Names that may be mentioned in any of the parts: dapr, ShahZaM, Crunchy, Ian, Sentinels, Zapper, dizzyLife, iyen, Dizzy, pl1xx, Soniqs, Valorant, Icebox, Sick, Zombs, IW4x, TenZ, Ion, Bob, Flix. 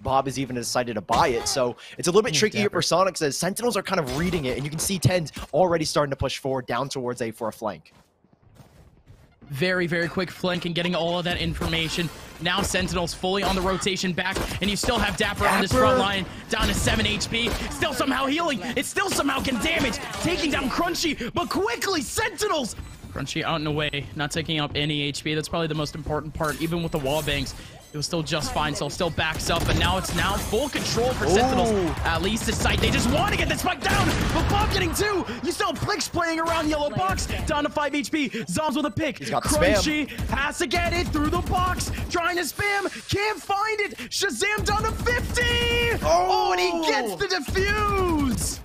if Bob has even decided to buy it. So it's a little bit trickier for Soniqs as Sentinels are kind of reading it, and you can see TenZ already starting to push forward down towards A for a flank. Very, very quick flank and getting all of that information. Now Sentinels fully on the rotation back, and you still have dapr on this front line, down to 7 HP, still somehow healing. It still somehow can damage, taking down Crunchy, but quickly Sentinels! Crunchy out and away, not taking up any HP. That's probably the most important part, even with the wall bangs. It was still just fine, so it still backs up, but now it's now full control for Sentinels. At least this side, they just want to get this spike down, but Bob getting two. You saw Flix playing around yellow box, down to 5 HP. Zombs with a pick. He's got Crunchy has to get it through the box, trying to spam, can't find it. ShahZaM down to 50. Oh, and he gets the defuse.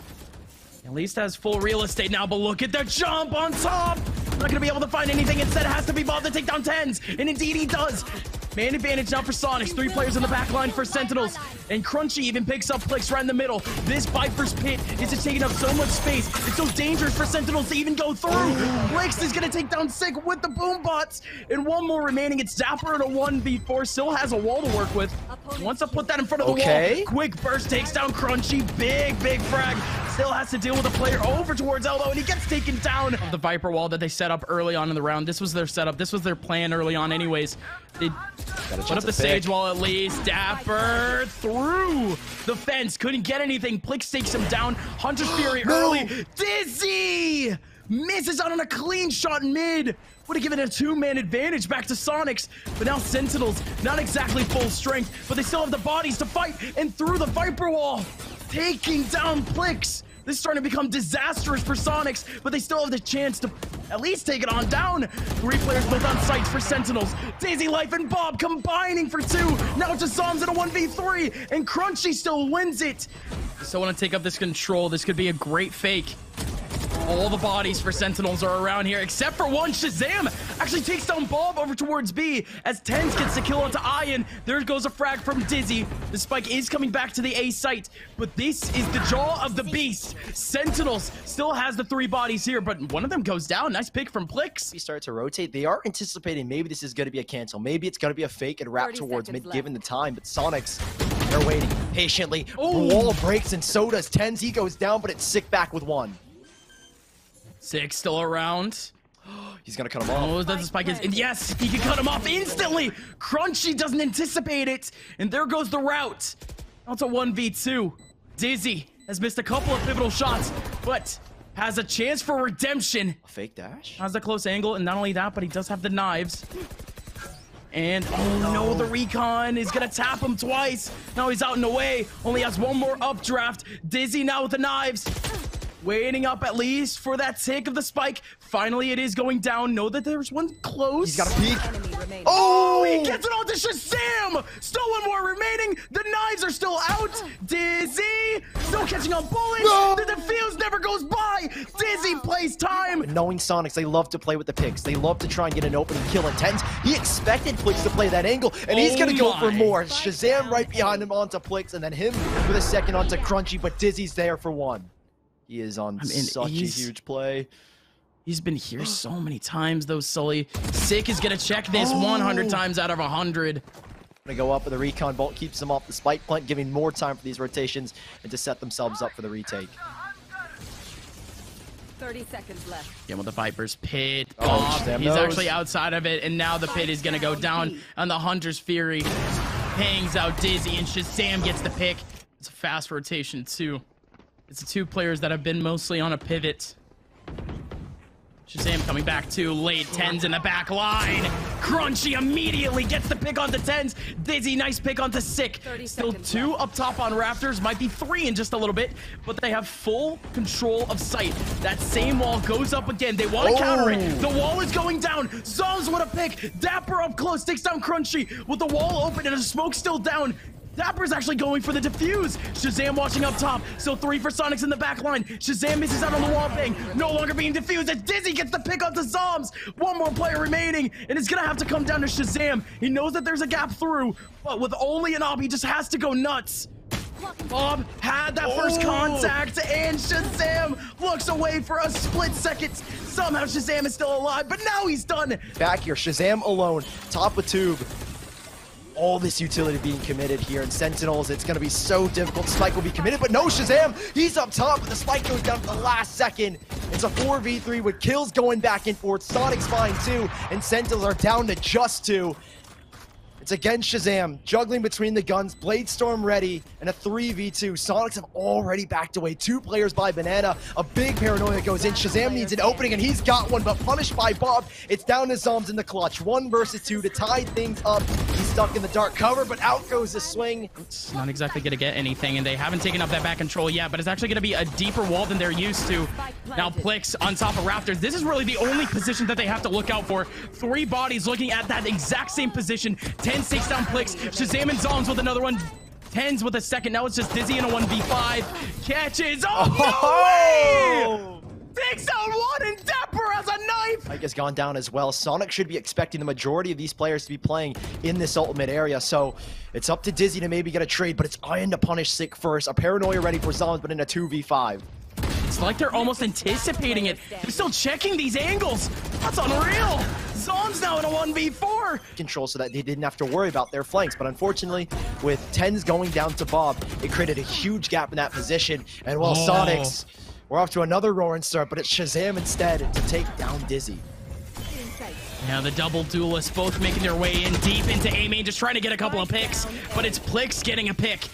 At least has full real estate now, but look at the jump on top. Not going to be able to find anything. Instead, it has to be Bob to take down TenZ, and indeed he does. Man advantage now for Soniqs. 3 players in the back line for Sentinels. And Crunchy even picks up Flix right in the middle. This Viper's Pit is just taking up so much space. It's so dangerous for Sentinels to even go through. Flix is going to take down Sick with the boom bots. And one more remaining. It's dapr in a 1v4. Still has a wall to work with. Wants to put that in front of the wall. Quick burst takes down Crunchy. Big, big frag. Still has to deal with a player over towards Elbow, and he gets taken down. The Viper wall that they set up early on in the round. This was their setup. This was their plan early on anyways. They put up the Sage wall at least. dapr through the fence. Couldn't get anything. Plix takes him down. Hunter's Fury early. Dizzy misses out on a clean shot mid. Would have given a 2-man advantage back to Soniqs, but now Sentinels, not exactly full strength, but they still have the bodies to fight, and through the Viper wall, taking down Flix. This is starting to become disastrous for Soniqs, but they still have the chance to at least take it on down. 3 players both on sites for Sentinels. dizzyLife and Bob combining for 2. Now it's Zombs in a 1v3, and Crunchy still wins it. So I want to take up this control. This could be a great fake. All the bodies for Sentinels are around here, except for one. ShahZaM actually takes down Bob over towards B as TenZ gets the kill onto Ion. There goes a frag from Dizzy. The spike is coming back to the A site, but this is the jaw of the beast. Sentinels still has the 3 bodies here, but one of them goes down. Nice pick from Flix. He starts to rotate. They are anticipating maybe this is going to be a cancel. Maybe it's going to be a fake and wrap towards mid given the time, but Soniqs, they're waiting patiently. Wall breaks, and so does TenZ. He goes down, but it's Sick back with 1. Sick still around. He's gonna cut him off. Oh, that's a spike. And yes, he can cut him off instantly. Crunchy doesn't anticipate it. And there goes the route. Now it's a 1v2. Dizzy has missed a couple of pivotal shots, but has a chance for redemption. A fake dash. Has a close angle, and not only that, but he does have the knives. And oh no, the recon is gonna tap him twice. Now he's out and away. Only has one more updraft. Dizzy now with the knives. Waiting up at least for that tick of the spike. Finally, it is going down. Know that there's one close. He's got a peek. Oh, he gets it all to ShahZaM. Still one more remaining. The knives are still out. Dizzy still catching on bullets. The defuse never goes by. Dizzy plays time. Knowing Soniqs, they love to play with the picks. They love to try and get an opening kill in TenZ. He expected Flix to play that angle, and he's going to go for more. ShahZaM right behind him onto Flix, and then him with a second onto Crunchy, but Dizzy's there for 1. He is on such a huge play. He's been here so many times, though, Sully. Sick is going to check this 100 times out of 100. Going to go up with the recon bolt, keeps him off the spike plant, giving more time for these rotations and to set themselves up for the retake. 30 seconds left. Yeah, with the Viper's Pit. He's actually outside of it, and now the Pit is going to go down, and the Hunter's Fury hangs out Dizzy, and ShahZaM gets the pick. It's a fast rotation, too. It's the 2 players that have been mostly on a pivot. ShahZaM coming back too late. TenZ in the back line. Crunchy immediately gets the pick onto TenZ. Dizzy, nice pick onto Sick. Still 2 up top on Raptors. Might be 3 in just a little bit, but they have full control of sight. That same wall goes up again. They want to counter it. The wall is going down. Zombs with a pick. dapr up close. Takes down Crunchy with the wall open and the smoke still down. dapr is actually going for the defuse. ShahZaM watching up top. Still 3 for Soniqs in the back line. ShahZaM misses out on the wall bang. No longer being defused as Dizzy gets the pick up to Zombs. One more player remaining, and it's going to have to come down to ShahZaM. He knows that there's a gap through, but with only an AWP, he just has to go nuts. Bob had that first contact, and ShahZaM looks away for a split second. Somehow ShahZaM is still alive, but now he's done. Back here, ShahZaM alone, top of tube. all this utility being committed here in Sentinels. It's going to be so difficult. Spike will be committed, but no ShahZaM. He's up top, but the spike goes down at the last second. It's a 4v3 with kills going back and forth. Sonic's fine too, and Sentinels are down to just two. It's again ShahZaM, juggling between the guns, Bladestorm ready, and a 3v2. Soniqs have already backed away. Two players by Banana, a big paranoia goes in. ShahZaM needs an opening, and he's got one, but punished by Bob. It's down to Zombs in the clutch. 1 versus 2 to tie things up. He's stuck in the dark cover, but out goes the swing. It's not exactly going to get anything, and they haven't taken up that back control yet, but it's actually going to be a deeper wall than they're used to. Now Flix on top of Raptors. This is really the only position that they have to look out for. 3 bodies looking at that exact same position. TenZ takes down Flix. ShahZaM and Zombs with another one. TenZ with a second. Now it's just Dizzy in a 1v5. Catches. Oh, no way! 6-on-1 and dapr has a knife! Spike has gone down as well. Sonic should be expecting the majority of these players to be playing in this ultimate area, so it's up to Dizzy to maybe get a trade, but it's Ion to punish Sick first. A paranoia ready for Zombs, but in a 2v5. It's like they're almost anticipating it. They're still checking these angles. That's unreal. Zombs now in a 1v4. Control so that they didn't have to worry about their flanks. But unfortunately, with TenZ going down to Bob, it created a huge gap in that position. And well, Sonics, we're off to another roaring start, but it's ShahZaM instead to take down Dizzy. Now the double duelists both making their way in deep into A main, just trying to get a couple of picks. But it's Plix getting a pick.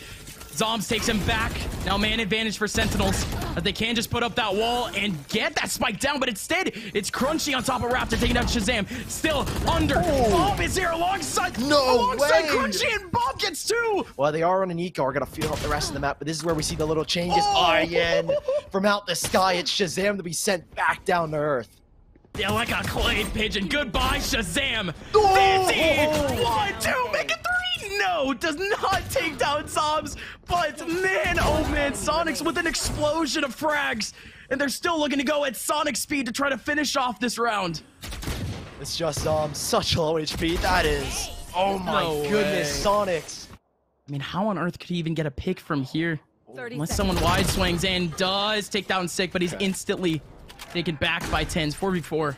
Zombs takes him back. Now man advantage for Sentinels. They can just put up that wall and get that spike down, but instead, it's Crunchy on top of Raptor taking out ShahZaM. Still under. Bob is here alongside. Alongside Crunchy, and Bob gets 2. Well, they are on an eco. We're going to feel out the rest of the map, but this is where we see the little changes. Iyen from out the sky. It's ShahZaM to be sent back down to earth. Yeah, like a clay pigeon. Goodbye, ShahZaM. 1, 2, make it 3. No, does not take down Zombs, but man, oh man, Sonics with an explosion of frags, and they're still looking to go at Sonic speed to try to finish off this round. It's just such low HP. That is, oh my goodness, Sonics. I mean, how on earth could he even get a pick from here? Unless someone wide swings and does take down Sick, but he's instantly taken back by TenZ, 4v4.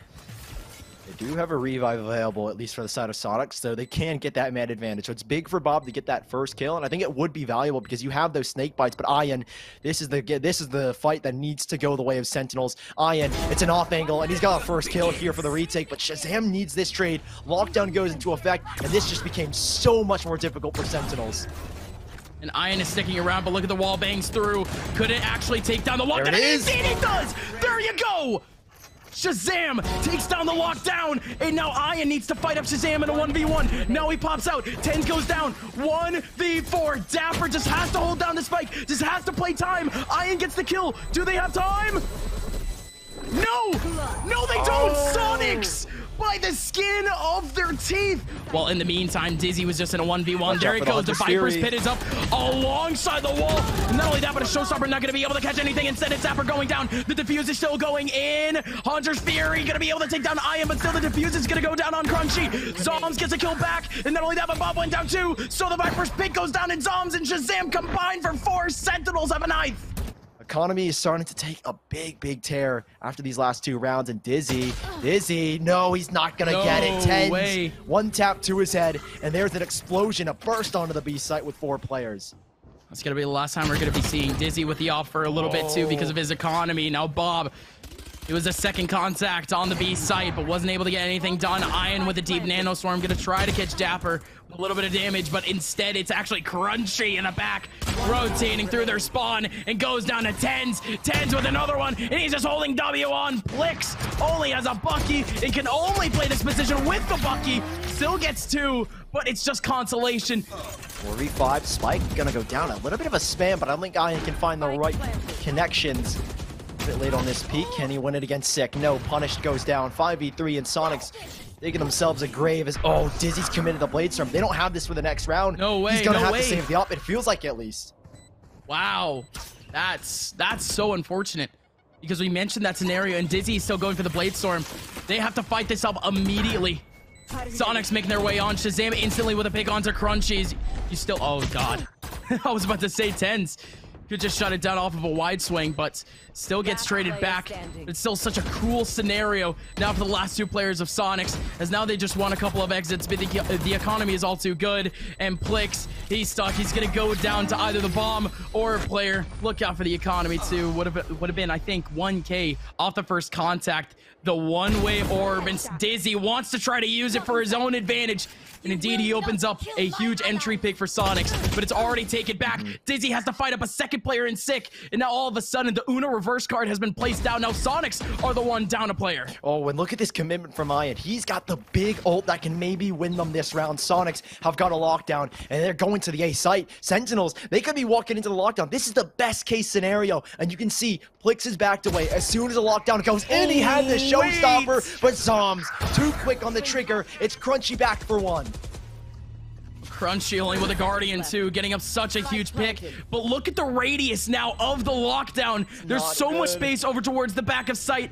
They do have a revive available, at least for the side of Sonics, so they can get that man advantage. So it's big for Bob to get that first kill, and I think it would be valuable because you have those snake bites. But Ion, this is the fight that needs to go the way of Sentinels. Ion, it's an off angle, and he's got a first kill here for the retake. But ShahZaM needs this trade. Lockdown goes into effect, and this just became so much more difficult for Sentinels. And Ion is sticking around, but look at the wall, bangs through. Could it actually take down the lockdown? There it is. And it does. There you go. ShahZaM takes down the lockdown, and now Ion needs to fight up ShahZaM in a 1v1. Now he pops out. TenZ goes down. 1v4. dapr just has to hold down the spike. Just has to play time. Ion gets the kill. Do they have time? No! No, they don't! Sonics! By the skin of their teeth. Well, in the meantime, Dizzy was just in a 1v1. There it goes. The Viper's pit is up alongside the wall. Not only that, but a Showstopper not going to be able to catch anything. Instead, it's Zapper going down. The defuse is still going in. Hunter's Fury going to be able to take down Ion, but still the defuse is going to go down on Crunchy. Zombs gets a kill back, and not only that, but Bob went down too. So the Viper's pit goes down, and Zombs and ShahZaM combined for 4. Sentinels have a knife. Economy is starting to take a big tear after these last 2 rounds, and Dizzy, no, he's not gonna get it. TenZ, 1 tap to his head, and there's an explosion, a burst onto the B site with 4 players. That's gonna be the last time we're gonna be seeing Dizzy with the off for a little bit too, because of his economy. Now Bob, it was a second contact on the B site, but wasn't able to get anything done. Ion with a deep nano swarm, gonna try to catch dapr a little bit of damage, but instead it's actually Crunchy in the back, rotating through their spawn, and goes down to TenZ. TenZ with another one, and he's just holding W on. Flix only has a Bucky and can only play this position with the Bucky. Still gets 2, but it's just consolation. 4v5, Spike gonna go down. A little bit of a spam, but I think Ion can find the right connections. A bit late on this peak. Can he win it against Sick? No, punished, goes down. 5v3, and Sonics digging themselves a grave as, Dizzy's committed the Bladestorm. They don't have this for the next round. No way, He's gonna have to save the op, it feels like, at least. Wow, that's so unfortunate, because we mentioned that scenario, and Dizzy is still going for the Bladestorm. They have to fight this up immediately. Sonics making their way on. ShahZaM instantly with a pick onto Crunchies. You still, I was about to say TenZ. Could just shut it down off of a wide swing, but still gets traded back. It's still such a cruel scenario now for the last two players of Soniqs, as now they just won a couple of exits, but the economy is all too good. And Flix, he's stuck. He's gonna go down to either the bomb or a player. Look out for the economy too. Would have been, I think, 1K off the first contact. The one-way orb, and Dizzy wants to try to use it for his own advantage. And indeed, he opens up a huge entry pick for Soniqs, but it's already taken back. Dizzy has to fight up a second player in Sick, and now all of a sudden, the Uno reverse card has been placed down. Now Soniqs are the one down a player. Oh, and look at this commitment from Ion. He's got the big ult that can maybe win them this round. Soniqs have got a lockdown, and they're going to the A site. Sentinels, they could be walking into the lockdown. This is the best case scenario, and you can see Flix is backed away. As soon as the lockdown goes in, he had the showstopper, but Zombs too quick on the trigger. It's Crunchy back for one. Crunchy only with a Guardian too, getting up such a huge pick. But look at the radius now of the lockdown. There's so much space over towards the back of sight.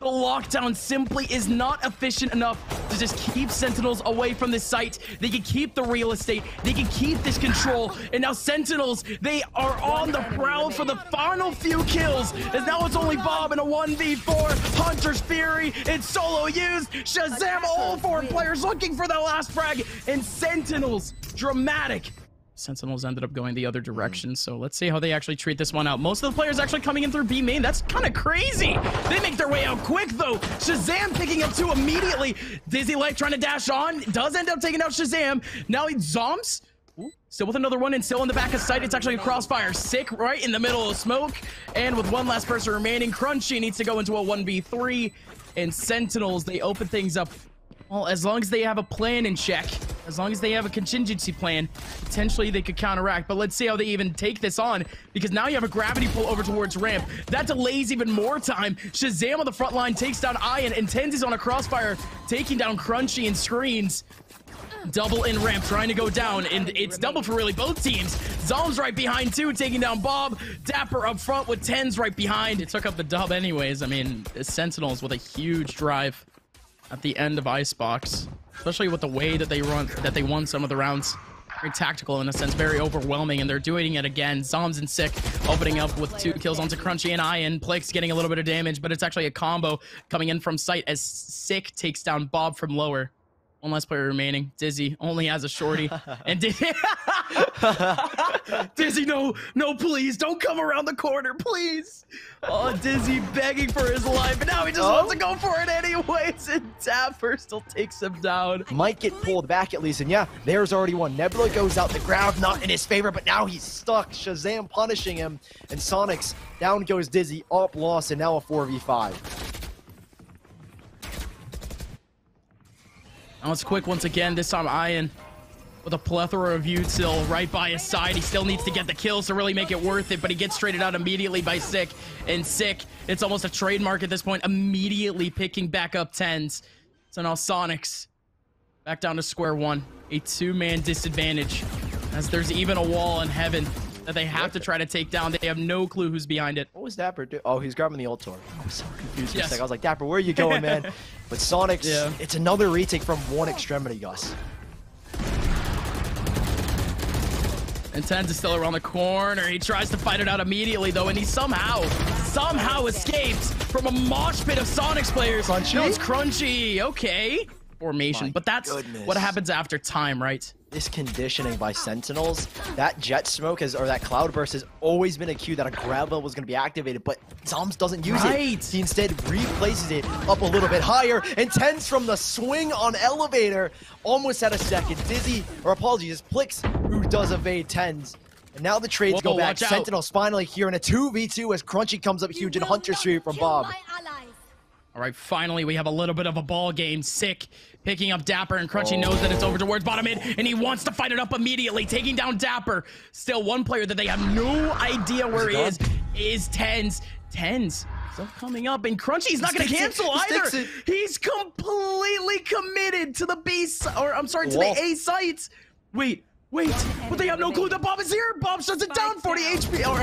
The lockdown simply is not efficient enough to just keep Sentinels away from this site. They can keep the real estate. They can keep this control. And now Sentinels, they are on the prowl for the final few kills. As now it's only Bob in a 1v4. Hunter's Fury, it's solo used. ShahZaM, all four players looking for that last frag. And Sentinels, dramatic. Sentinels ended up going the other direction, so let's see how they actually treat this one out. Most of the players actually coming in through B main. That's kind of crazy. They make their way out quick, though. ShahZaM picking up two immediately. dizzyLife trying to dash on. Does end up taking out ShahZaM. Now Zombs. Ooh, still with another one, and still in the back of sight. It's actually a crossfire. Sick right in the middle of smoke. And with one last person remaining, Crunchy needs to go into a 1v3. And Sentinels, they open things up. Well, as long as they have a plan in check, as long as they have a contingency plan, potentially they could counteract. But let's see how they even take this on, because now you have a gravity pull over towards ramp. That delays even more time. ShahZaM on the front line takes down Ion, and TenZ is on a crossfire, taking down Crunchy and screens. Double in ramp, trying to go down, and it's double for really both teams. Zombs right behind too, taking down Bob. Dapr up front with TenZ right behind. It took up the dub anyways. I mean, Sentinels with a huge drive at the end of Icebox, especially with the way that they won some of the rounds. Very tactical in a sense, very overwhelming, and they're doing it again. Zombs and Sick opening up with two kills onto Crunchy and Ion. Flix getting a little bit of damage, but it's actually a combo coming in from sight as Sick takes down Bob from lower. One last player remaining. Dizzy only has a shorty, and Dizzy, no, please don't come around the corner, please. Oh, Dizzy begging for his life, but now he just wants to go for it anyways, and dapr still takes him down. Might get pulled back at least, and yeah, there's already one. Nebula goes out, the grab not in his favor, but now he's stuck. ShahZaM punishing him, and Soniqs, down goes Dizzy, up loss, and now a 4v5. Now it's quick once again, this time Ion with a plethora of util right by his side. He still needs to get the kills to really make it worth it, but he gets traded out immediately by Sick. And Sick, it's almost a trademark at this point, immediately picking back up TenZ. So now Soniqs back down to square one. A two-man disadvantage, as there's even a wall in heaven that they have to try to take down. They have no clue who's behind it. What was dapr doing? Oh, he's grabbing the ult torque. I'm so confused. Yes. I was like, dapr, where are you going, man? But Soniqs, it's another retake from one extremity, Gus. And TenZ is still around the corner. He tries to fight it out immediately, though, and he somehow escapes from a mosh pit of Soniqs players. Crunchy? No, it's Crunchy. Okay. Formation, but that's what happens after time, right? This conditioning by Sentinels, that jet smoke or that cloud burst has always been a cue that a grab level was going to be activated, but Zombs doesn't use it. He instead replaces it up a little bit higher, and TenZ from the swing on elevator, almost at a second. Dizzy, or apologies, Flix, who does evade TenZ. And now the trades go back. Sentinels finally here in a 2v2 as Crunchy comes up huge in Hunter's Fury from Bob. All right, finally, we have a little bit of a ball game. Sick picking up dapr, and Crunchy knows that it's over towards bottom mid, and he wants to fight it up immediately, taking down dapr. Still one player that they have no idea where he is TenZ. TenZ still coming up, and Crunchy's not going to cancel either. He's completely committed to the B, or I'm sorry, to the A sites. Wait, but they have no clue that Bob is here. Bob shuts it down. 40 HP, or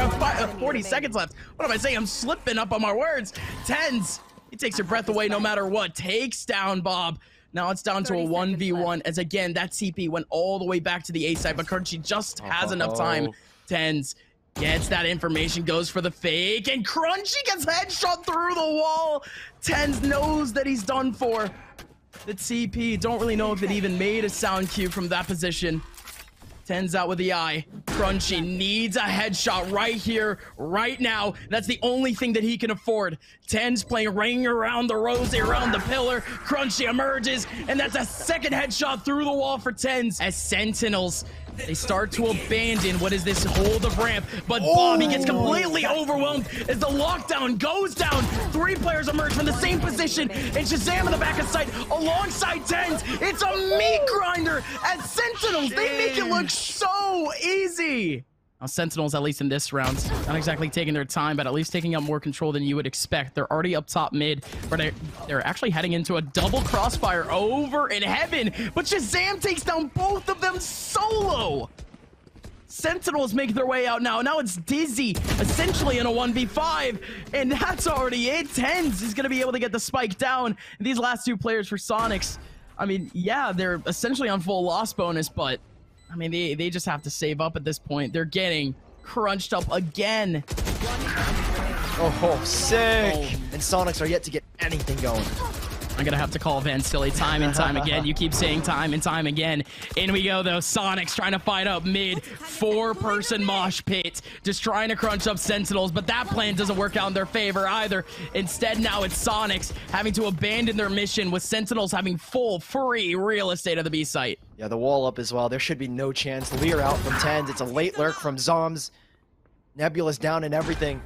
40 seconds left. What am I saying? I'm slipping up on my words. TenZ. He takes your breath away no matter what. Takes down Bob. Now it's down to a 1v1. As again, that TP went all the way back to the A side, but Crunchy just has enough time. TenZ Gets that information, goes for the fake, and Crunchy gets headshot through the wall. TenZ knows that he's done for. The TP, don't really know if it even made a sound cue from that position. TenZ out with the eye. Crunchy needs a headshot right here, right now. That's the only thing that he can afford. TenZ playing ring around the rosy, around the pillar. Crunchy emerges, and that's a second headshot through the wall for TenZ. As Sentinels, they start to abandon what is this hold of ramp, but Bobby gets completely overwhelmed as the lockdown goes down. Three players emerge from the same position, and ShahZaM in the back of sight alongside TenZ. It's a meat grinder at Sentinels. They make it look so easy. Now, Sentinels, at least in this round, not exactly taking their time, but at least taking up more control than you would expect. They're already up top mid, but they're actually heading into a double crossfire over in heaven. But ShahZaM takes down both of them solo. Sentinels make their way out now. Now it's Dizzy, essentially in a 1v5, and that's already it. TenZ is going to be able to get the spike down. And these last two players for Soniqs, I mean, yeah, they're essentially on full loss bonus, but I mean, they just have to save up at this point. They're getting crunched up again. Oh, sick. And Soniqs are yet to get anything going. I'm going to have to call Van Silly time and time again. You keep saying time and time again. In we go, though. Soniqs trying to fight up mid. Four-person mosh pit. Just trying to crunch up Sentinels, but that plan doesn't work out in their favor either. Instead, now it's Soniqs having to abandon their mission with Sentinels having full, free real estate of the B site. Yeah, the wall up as well. There should be no chance. Leer out from TenZ. It's a late lurk from Zombs. Nebulous down and everything.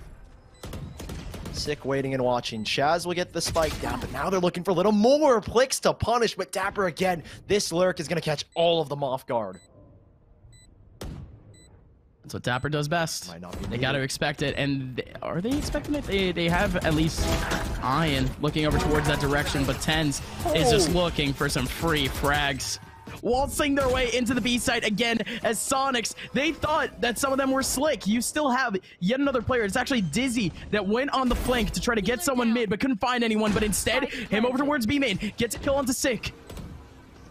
Sick waiting and watching. Shaz will get the spike down, but now they're looking for a little more. Flix to punish, but dapr again. This lurk is going to catch all of them off guard. That's what dapr does best. Might not be they got to expect it. And are they expecting it? They have at least Ion looking over towards that direction, but TenZ is just looking for some free frags. Waltzing their way into the B site again as Soniqs. They thought that some of them were slick. You still have yet another player. It's actually Dizzy that went on the flank to try to get someone mid, but couldn't find anyone. But instead, him over towards B main. Gets a kill onto Sick.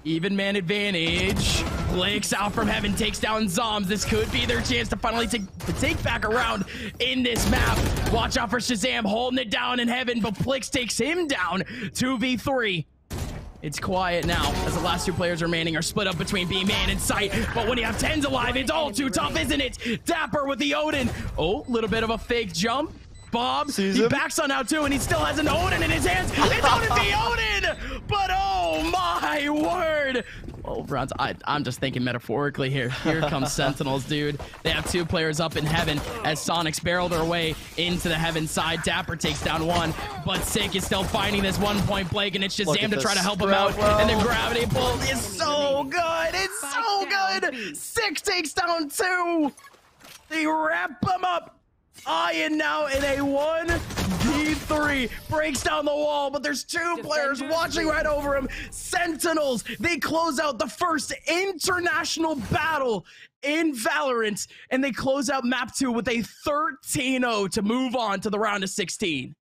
Even man advantage. Flix out from heaven, takes down Zombs. This could be their chance to finally take back around in this map. Watch out for ShahZaM holding it down in heaven, but Flix takes him down 2v3. It's quiet now, as the last two players remaining are split up between B-Man and Sight. But when you have TenZ alive, it's all too tough, isn't it? dapr with the Odin. Oh, little bit of a fake jump. Bob, he backs on out too, and he still has an Odin in his hands. It's Odin the Odin! But oh my word! Oh, Bronze, I'm just thinking metaphorically here. Here comes Sentinels, dude. They have two players up in heaven as Soniqs barrel their way into the heaven side. dapr takes down one, but Sick is still finding this one-point Blake, and it's ShahZaM to try to help him out. And the gravity pull is so good. It's so good. Sick takes down two. They wrap him up. Ian now in a 1v3, breaks down the wall, but there's two players watching right over him. Sentinels, they close out the first international battle in Valorant, and they close out map 2 with a 13-0 to move on to the round of 16.